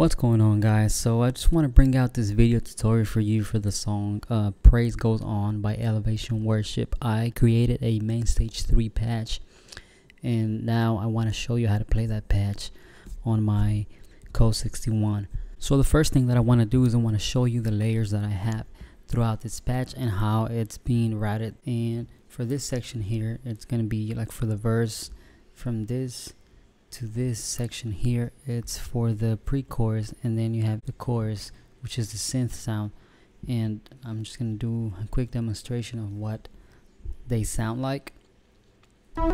What's going on, guys? So I just want to bring out this video tutorial for you for the song Praise Goes On by Elevation Worship. I created a Main Stage 3 patch, and now I want to show you how to play that patch on my Co 61. So the first thing that I want to do is I want to show you the layers that I have throughout this patch and how it's being routed. And for this section here, it's going to be like for the verse from this to this section here, it's for the pre-chorus, and then you have the chorus, which is the synth sound. And I'm just gonna do a quick demonstration of what they sound like. So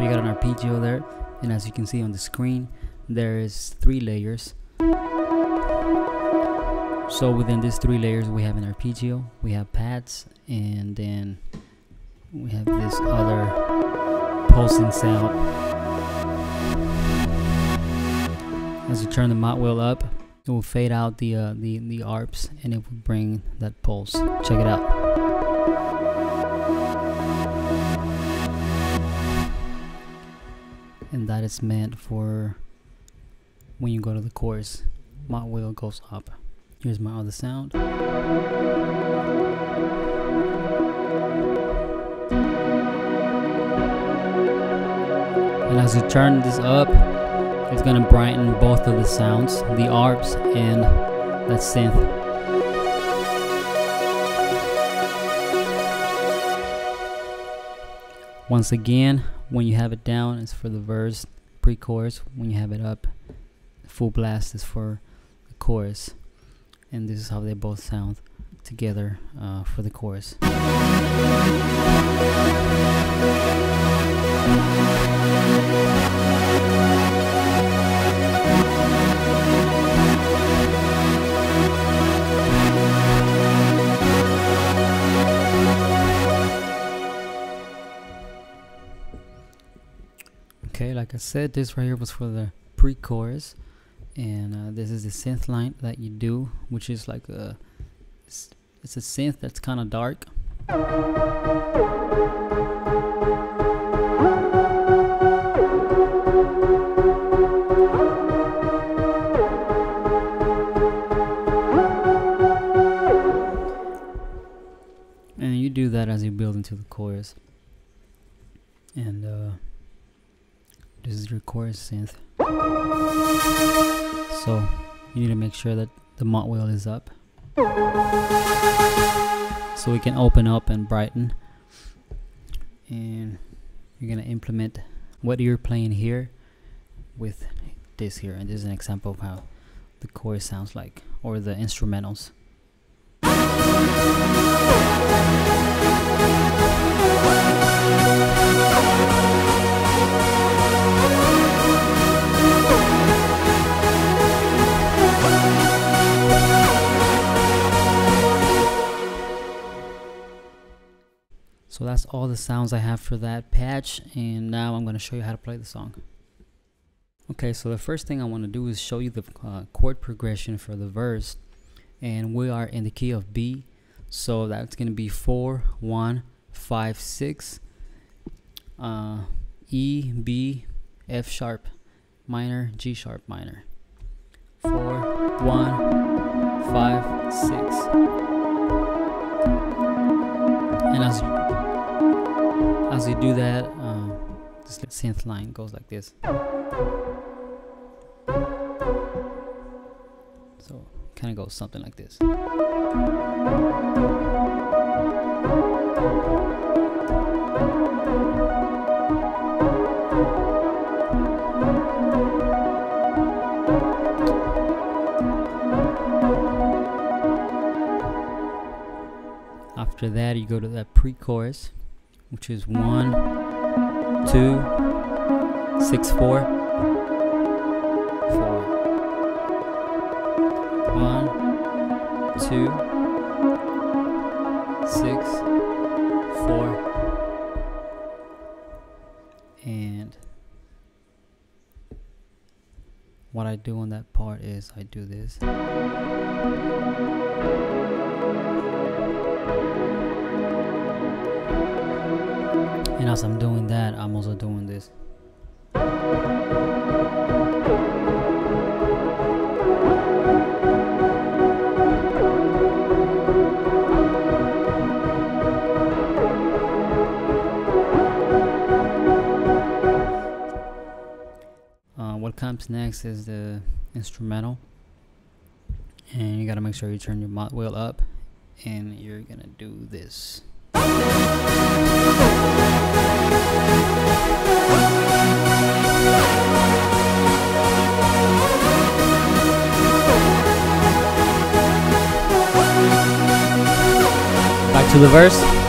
you got an arpeggio there, and as you can see on the screen, there is 3 layers. So within these 3 layers, we have an arpeggio, we have pads, and then we have this other pulsing sound. As you turn the mod wheel up, it will fade out the arps, and it will bring that pulse. Check it out. And that is meant for when you go to the chorus. Mod wheel goes up. Here's my other sound. And as you turn this up, it's gonna brighten both of the sounds, the arps and that synth. Once again, when you have it down, it's for the verse, pre-chorus. When you have it up, full blast is for the chorus. And this is how they both sound together for the chorus. Okay, like I said, this right here was for the pre-chorus, and this is the synth line that you do, which is like it's a synth that's kind of dark. And you do that as you build into the chorus. And this is your chorus synth. So you need to make sure that the mod wheel is up, so we can open up and brighten. And you're gonna implement what you're playing here with this here. And this is an example of how the chorus sounds like, or the instrumentals. So that's all the sounds I have for that patch, and now I'm going to show you how to play the song. Okay, so the first thing I want to do is show you the chord progression for the verse, and we are in the key of B, so that's going to be 4, 1, 5, 6, E, B, F sharp minor, G sharp minor. 4, 1, 5, 6, and as you do that, this synth line goes like this. So it kind of goes something like this. After that, you go to that pre-chorus, which is 1, 2, 6, 4, 4. 1, 2, 6, 4, and what I do on that part is I do this. And as I'm doing that, I'm also doing this. comes next is the instrumental, and you gotta make sure you turn your mod wheel up, and you're gonna do this. Back to the verse.